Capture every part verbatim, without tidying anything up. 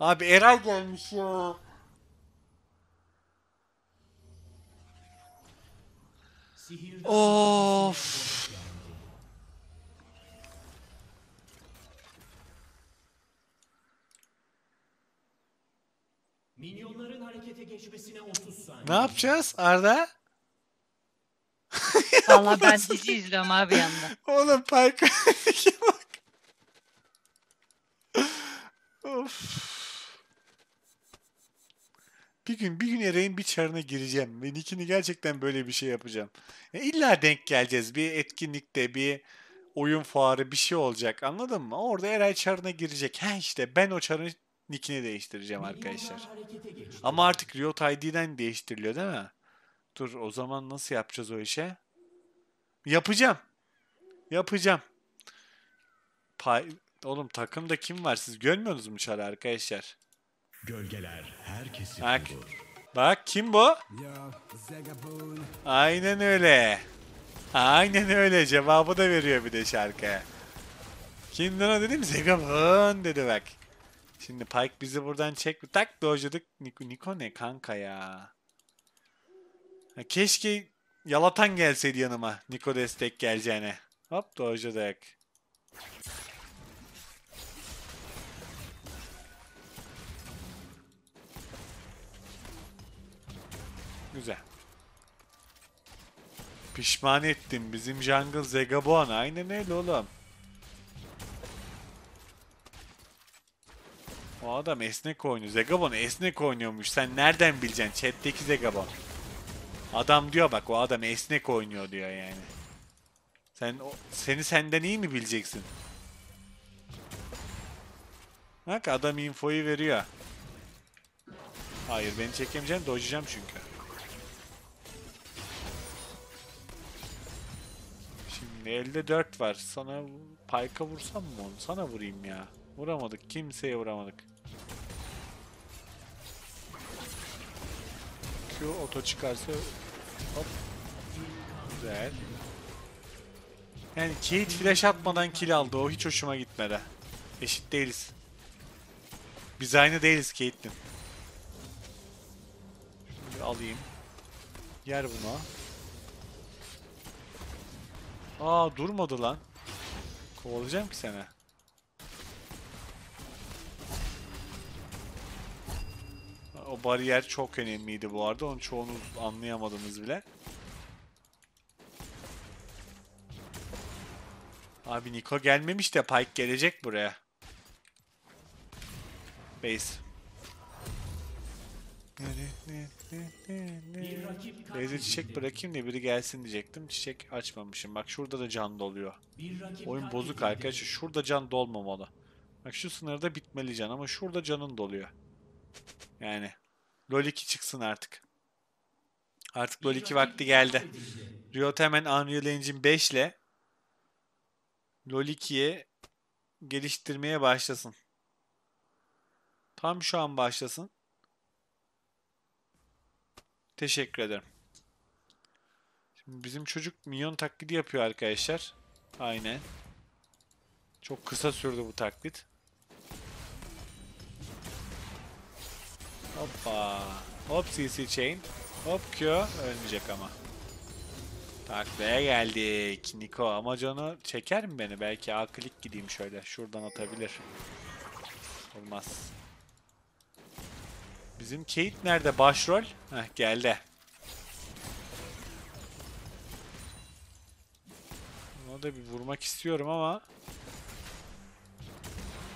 Abi Eray gelmiş ya. Of. Minyonların harekete geçmesine otuz saniye. Ne yapacağız Arda? Vallahi ben dizi izliyorum abi yanında. Oğlum parka bak. Of. Bir gün bir gün Eray'ın bir çarına gireceğim ve Nick'ini gerçekten böyle bir şey yapacağım. Ya İlla denk geleceğiz. Bir etkinlikte, bir oyun fuarı, bir şey olacak. Anladın mı? Orada Eray çarına girecek. Ha işte ben o çarın Nick'ini değiştireceğim arkadaşlar. Ama artık Riot I D'den değiştiriliyor değil mi? Dur o zaman nasıl yapacağız o işe? Yapacağım. Yapacağım. Pay Oğlum takımda kim var? Siz görmüyorsunuz mu çarı arkadaşlar? Gölgeler herkesi bak. Bak kim bu? Aynen öyle. Aynen öyle. Cevabı da veriyor bir de şarkıya. Kimden o dedim? Zegabon dedi bak. Şimdi Pyke bizi buradan çek. Tak dojladık. Niko, Niko ne kanka ya. Ya. Keşke yalatan gelseydi yanıma. Niko destek geleceğine. Hop dojladık. Güzel. Pişman ettim. Bizim jungle Zegabon. Aynen öyle oğlum. O adam esnek oynuyor. Zegabon esnek oynuyormuş. Sen nereden bileceksin? Chat'teki Zegabon. Adam diyor bak o adam esnek oynuyor diyor yani. Sen o, seni senden iyi mi bileceksin? Bak adam infoyu veriyor. Hayır beni çekemeyeceksin. Dojacağım çünkü. Elde dört var. Sana Pyke'a vursam mı onu? Sana vurayım ya. Vuramadık. Kimseye vuramadık. Q oto çıkarsa hop. Güzel. Yani Cade flash atmadan kill aldı. O hiç hoşuma gitmedi. Eşit değiliz. Biz aynı değiliz Cade'nin. Şimdi alayım. Yer buna. Aa durmadı lan. Kovalayacağım ki seni. O bariyer çok önemliydi bu arada. Onun çoğunu anlayamadınız bile. Abi Niko gelmemiş de Pyke gelecek buraya. Base. Beyze çiçek bırakayım da biri gelsin diyecektim. Çiçek açmamışım. Bak şurada da can doluyor. Oyun bozuk arkadaşlar. Şurada can dolmamalı. Bak şu sınırda bitmeli can ama şurada canın doluyor. Yani. LoL iki çıksın artık. Artık LoL iki vakti geldi. Riot hemen Unreal Engine beş ile LoL iki'ye geliştirmeye başlasın. Tam şu an başlasın. Teşekkür ederim. Şimdi bizim çocuk minyon taklidi yapıyor arkadaşlar. Aynen. Çok kısa sürdü bu taklit. Hoppa. Hop C C chain. Hop Q. Ölmeyecek ama. Taklaya geldik. Niko ama canı çeker mi beni? Belki A klik gideyim şöyle. Şuradan atabilir. Olmaz. Bizim Cade nerede? Başrol. Heh geldi. Ona da bir vurmak istiyorum ama.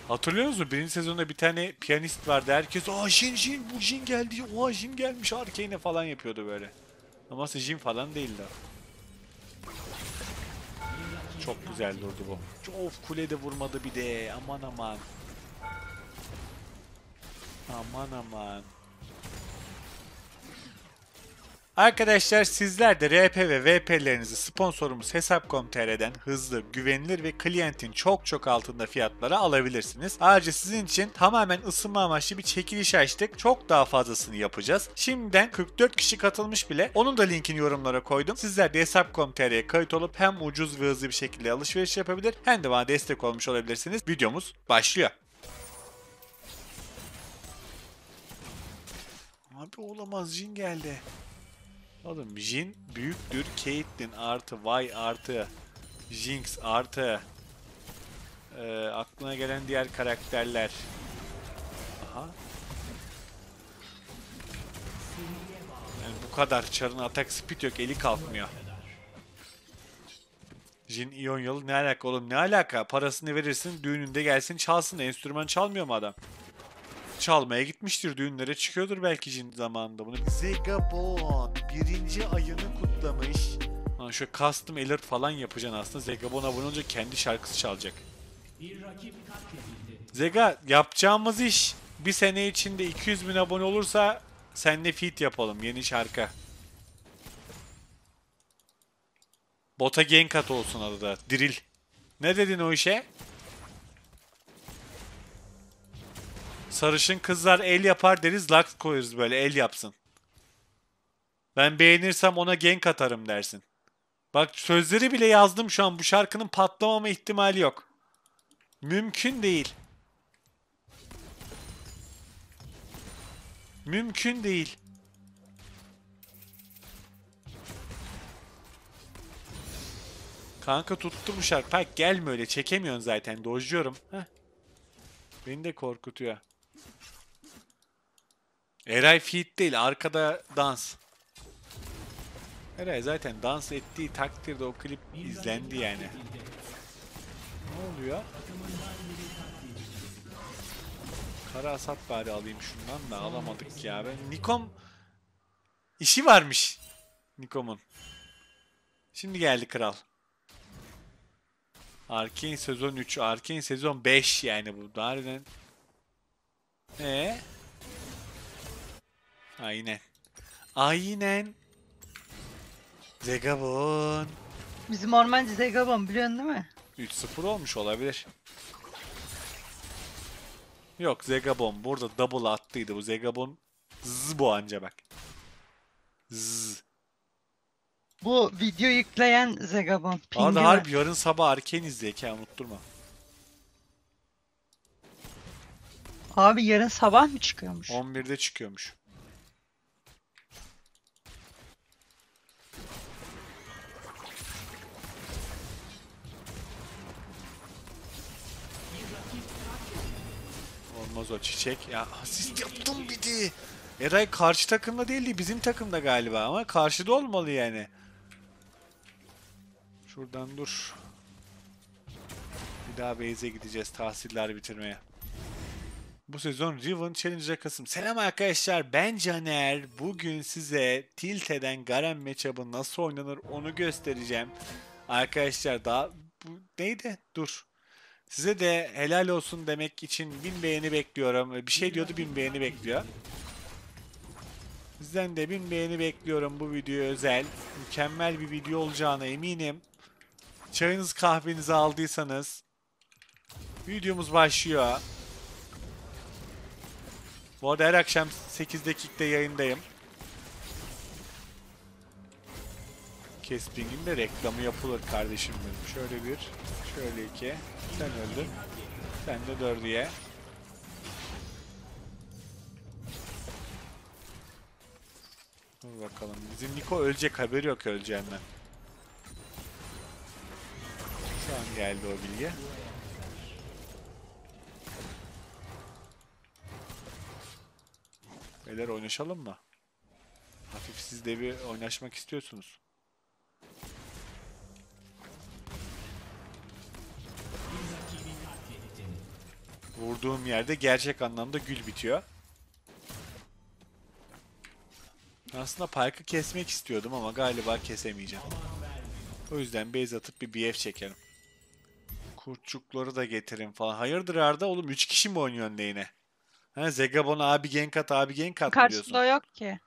Hatırlıyor musunuz? Birinci sezonda bir tane piyanist vardı. Herkes aa Jin Jin bu Jin geldi. Oha Jin gelmiş. Arkane'e falan yapıyordu böyle. Ama Jin falan değildi. Çok güzel durdu bu. Of kulede vurmadı bir de. Aman aman. Aman aman. Arkadaşlar sizler de R P ve V P'lerinizi sponsorumuz hesap nokta com nokta tr'den hızlı, güvenilir ve klientin çok çok altında fiyatlara alabilirsiniz. Ayrıca sizin için tamamen ısınma amaçlı bir çekiliş açtık. Çok daha fazlasını yapacağız. Şimdiden kırk dört kişi katılmış bile. Onun da linkini yorumlara koydum. Sizler de hesap nokta com nokta tr'ye kayıt olup hem ucuz ve hızlı bir şekilde alışveriş yapabilir hem de bana destek olmuş olabilirsiniz. Videomuz başlıyor. Abi olamaz, Jhin geldi. Oğlum Jhin büyüktür Caitlyn artı Vay artı Jinx artı e, aklına gelen diğer karakterler. Aha. Yani bu kadar Char'ın atak speed yok, eli kalkmıyor. Jhin İonyalı ne alaka oğlum, ne alaka? Parasını verirsin, düğününde gelsin çalsın. Enstrüman çalmıyor mu adam? Çalmaya gitmiştir, düğünlere çıkıyordur belki Jhin zamanında. Bunu Zegabon birinci ayını kutlamış. Lan şöyle custom alert falan yapacaksın aslında. Zegabon abone olunca kendi şarkısı çalacak. Zega, yapacağımız iş bir sene içinde iki yüz bin abone olursa seninle feat yapalım, yeni şarkı. Bota gank at olsun adı da. Drill. Ne dedin o işe? Sarışın kızlar el yapar deriz. Lux koyarız böyle, el yapsın. Ben beğenirsem ona gank atarım dersin. Bak sözleri bile yazdım şu an. Bu şarkının patlamama ihtimali yok. Mümkün değil. Mümkün değil. Kanka tuttu bu şarkı. Bak gelme öyle. Çekemiyorsun zaten. Dojluyorum. Heh. Beni de korkutuyor. Eray feat değil. Arkada dans. Eray zaten dans ettiği takdirde o klip izlendi yani. Ne oluyor? Kara asat bari alayım şundan da alamadık ya. Ben Nikom işi varmış. Nikom'un. Şimdi geldi kral. Arcane sezon üç, Arcane sezon beş yani bu. Dariden. Ee? Aynen. Aynen. Zegabon. Bizim ormancı Zegabon biliyorsun değil mi? üç sıfır olmuş olabilir. Yok Zegabon burada double attıydı bu Zegabon. Zzz bu anca bak. Zzz. Bu video yükleyen Zegabon. Arda harbi yarın sabah erken izleyek ya, unutturma. Abi yarın sabah mı çıkıyormuş? on birde çıkıyormuş. Olmaz o çiçek. Ya asist yaptım bir de. Eray karşı takımda değildi, bizim takımda galiba ama karşıda olmalı yani. Şuradan dur. Bir daha base'e gideceğiz tahsiller bitirmeye. Bu sezon Riven Challenge'a Kasım. Selam arkadaşlar, ben Caner. Bugün size Tilte'den Garen matchup'ı nasıl oynanır onu göstereceğim. Arkadaşlar daha... Bu neydi? Dur. Size de helal olsun demek için bin beğeni bekliyorum. Bir şey diyordu, bin beğeni bekliyor. Sizden de bin beğeni bekliyorum bu videoya özel. Mükemmel bir video olacağına eminim. Çayınız kahvenizi aldıysanız. Videomuz başlıyor. Bu arada her akşam sekizde Kick'te yayındayım. Kesping'in de reklamı yapılır kardeşim benim. Şöyle bir, şöyle iki. Sen öldün. Sen de dördüye. Dur bakalım. Bizim Niko ölecek, haberi yok öleceğinden. Şu an geldi o bilgi. Beyler oynaşalım mı? Hafif siz de bir oynaşmak istiyorsunuz. Vurduğum yerde gerçek anlamda gül bitiyor. Aslında parkı kesmek istiyordum ama galiba kesemeyeceğim. O yüzden base atıp bir B F çekelim. Kurtçukları da getirin falan. Hayırdır Arda oğlum, üç kişi mi oynuyorsun neyine? Ha, Zegabon abi gank at, abi gank at diyorsun. Karşılığı yok ki.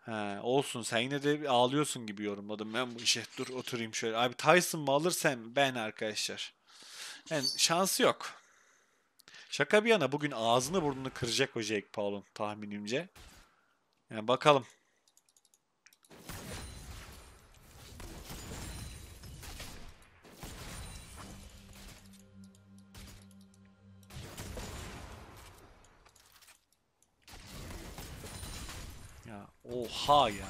Ha, olsun, sen yine de ağlıyorsun gibi yorumladım ben bu işe. Dur oturayım şöyle. Abi Tyson mı alırsam ben arkadaşlar? Yani şansı yok. Şaka bir yana bugün ağzını burnunu kıracak o Jake Paul'un tahminimce. Yani bakalım. Oha ya.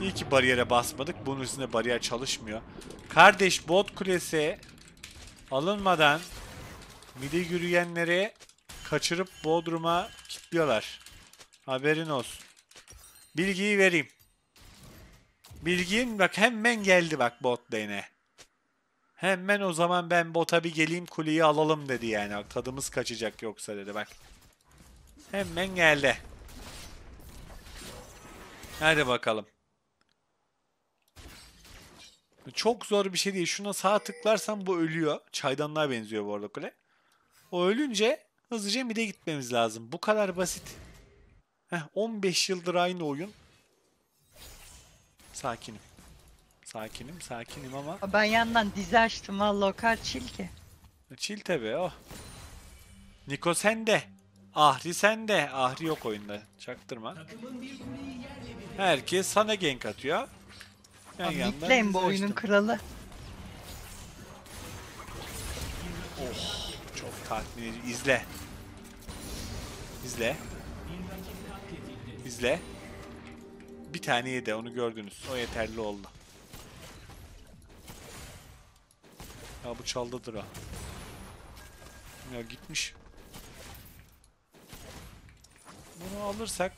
İyi ki bariyere basmadık. Bunun üstünde bariyer çalışmıyor. Kardeş, bot kulesi alınmadan midi yürüyenleri kaçırıp Bodrum'a kilitliyorlar. Haberin olsun. Bilgiyi vereyim. Bilgim bak hemen geldi bak bot lane'e. Hemen o zaman ben bota bir geleyim, kuleyi alalım dedi yani. Tadımız kaçacak yoksa dedi bak. Hemen geldi. Hadi bakalım. Çok zor bir şey değil. Şuna sağ tıklarsan bu ölüyor. Çaydanlığa benziyor bu arada kule. O ölünce hızlıca mid'e gitmemiz lazım. Bu kadar basit. Heh, on beş yıldır aynı oyun. Sakinim. Sakinim, sakinim ama. Ben yandan dizi açtım ha, lokal chill ki. Chill tabi oh. Niko sende. Ahri sende. Ahri yok oyunda. Çaktırma. Herkes sana gank atıyor. Midlane bu oyunun kralı. Oh, çok tatmin edici. İzle. İzle. İzle. Bir tane yedi, onu gördünüz. O yeterli oldu. Ya bu çaldıdır ha. Ya gitmiş. Bunu alırsak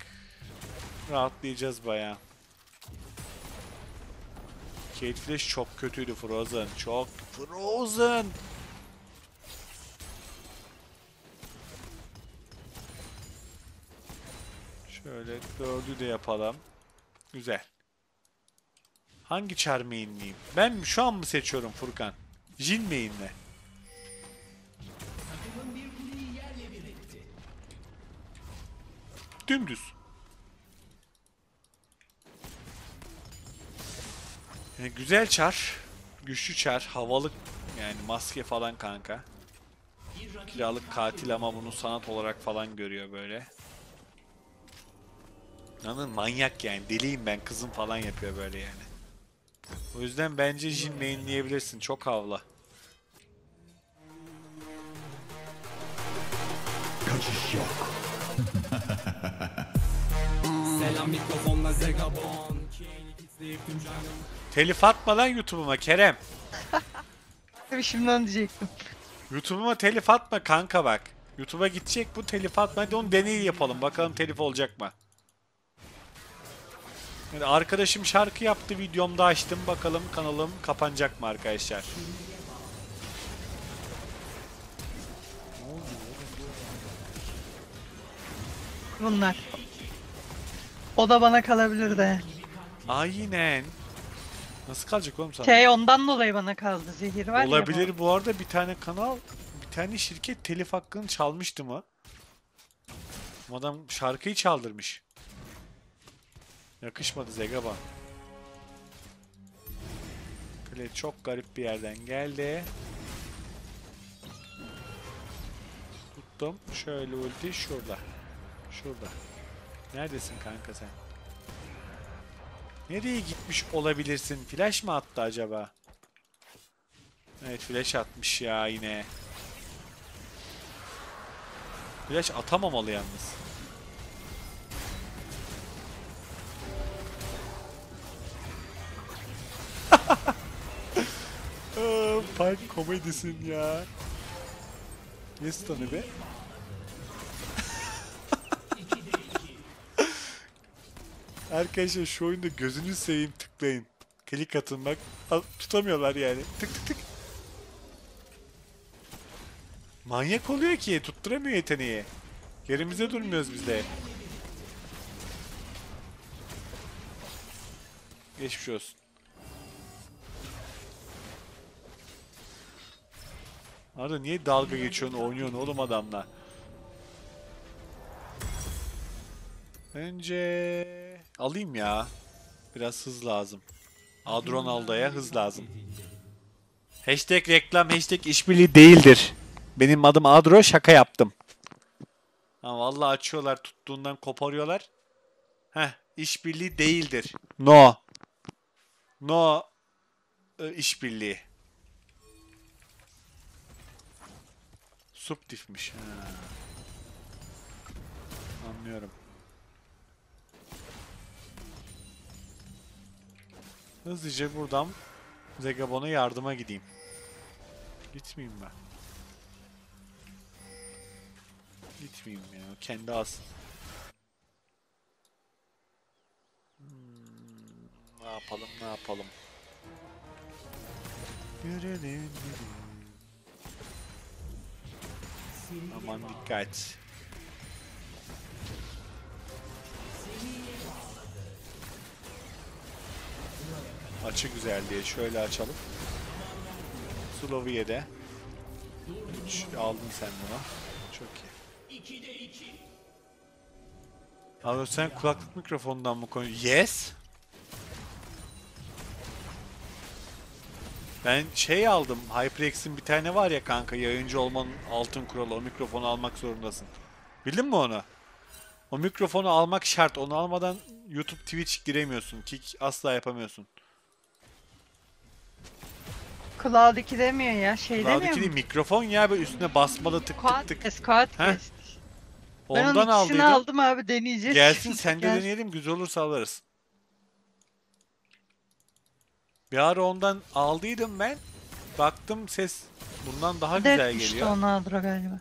rahatlayacağız bayağı. Kate Flash çok kötüydü. Frozen. Çok Frozen. Şöyle dördü de yapalım. Güzel. Hangi char main'liyim? Ben şu an mı seçiyorum Furkan? Jhin main'le. Dümdüz. Yani güzel çar, güçlü çar, havalık yani maske falan kanka. Kiralık katil ama bunu sanat olarak falan görüyor böyle. Anladın, manyak yani, deliyim ben kızım falan yapıyor böyle yani. O yüzden bence Jhin mainleyebilirsin, çok havla. Kaçış yok. Selam mikrofonla Zegabon. Telif atma lan YouTube'uma Kerem. Şimdi onu diyecektim. YouTube'uma telif atma kanka bak. YouTube'a gidecek bu, telif atma. Hadi onu deney yapalım. Bakalım telif olacak mı? Yani arkadaşım şarkı yaptı, videomda açtım. Bakalım kanalım kapanacak mı arkadaşlar? Bunlar. O da bana kalabilir de. Aynen. Nasıl kalacak oğlum sana? Şey ondan dolayı bana kaldı, zehir var. Olabilir ya bu. Bu arada bir tane kanal, bir tane şirket telif hakkını çalmıştı mı? Adam şarkıyı çaldırmış. Yakışmadı Zegaba. Kule çok garip bir yerden geldi. Tuttum. Şöyle ulti şurada. Şurada. Neredesin kanka sen? Nereye gitmiş olabilirsin? Flash mı attı acaba? Evet, flash atmış ya yine. Flash atamamalı yalnız. Pike komedisin ya. Ne stun'ı be? Arkadaşlar şu oyunda gözünüzü seveyim, tıklayın. Klik atın bak. Tutamıyorlar yani. Tık tık tık. Manyak oluyor ki tutturamıyor yeteneği. Yerimizde durmuyoruz biz de. Geçmiş olsun. Arada niye dalga geçiyorsun, oynuyorsun oğlum adamla? Önce... Alayım ya. Biraz hız lazım. Adronalda'ya hız lazım. Hashtag reklam, hashtag işbirliği değildir. Benim adım Adro, şaka yaptım. Ha, vallahi açıyorlar, tuttuğundan koparıyorlar. Heh, işbirliği değildir. No. No. E, işbirliği. Subtifmiş. Ha. Anlıyorum. Hızlıca buradan Zegabon'a yardıma gideyim. Gitmeyeyim ben. Gitmeyeyim ya. Kendi alsın. Hmm, ne yapalım, ne yapalım. Görelim. Aman dikkat. Açı güzel diye şöyle açalım. Sloviye'de. üç aldın sen buna. Çok iyi. Abi sen kulaklık mikrofonundan mı koyuyorsun? Yes. Ben şey aldım. HyperX'in bir tane var ya kanka, yayıncı olmanın altın kuralı. O mikrofonu almak zorundasın. Bildin mi onu? O mikrofonu almak şart. Onu almadan YouTube, Twitch giremiyorsun. Kick asla yapamıyorsun. Cloud iki demiyor ya, şey Cloud demiyor. Cloud iki değil, mikrofon ya, böyle üstüne basmalı tık tık tık. Quadcast, Quadcast. Ondan ben onun ikisini aldım abi, deneyeceğiz. Gelsin sen de deneyelim, güzel olursa alırız. Bir ara ondan aldıydım ben, baktım ses bundan daha güzel geliyor. Dert düştü ona Adro galiba.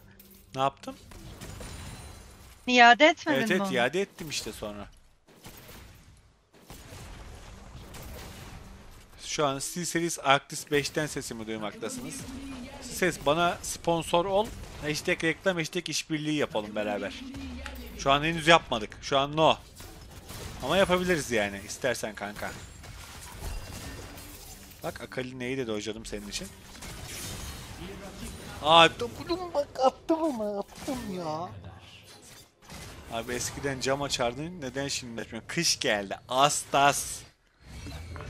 Ne yaptım? İade etmedin evet, mi Evet evet iade ettim işte sonra. Şu an SteelSeries Arctis beşten sesimi duymaktasınız. Ses bana sponsor ol, hashtag reklam, hashtag işbirliği yapalım beraber. Şu an henüz yapmadık. Şu an no. Ama yapabiliriz yani istersen kanka. Bak Akali neyi dedi hocadım senin için. Aa dokudum bak, attım ama attım ya. Abi eskiden cam açardın, neden şimdi açmıyorsun? Kış geldi. Astas.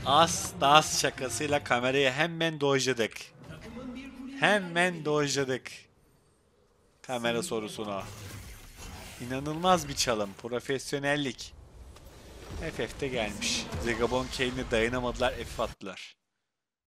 Astas şakasıyla kamerayı hemen dojladık. Hemen dojladık. Kamera sorusuna. İnanılmaz bir çalım. Profesyonellik. F F'te gelmiş. Zegabon Kane'e dayanamadılar, F attılar.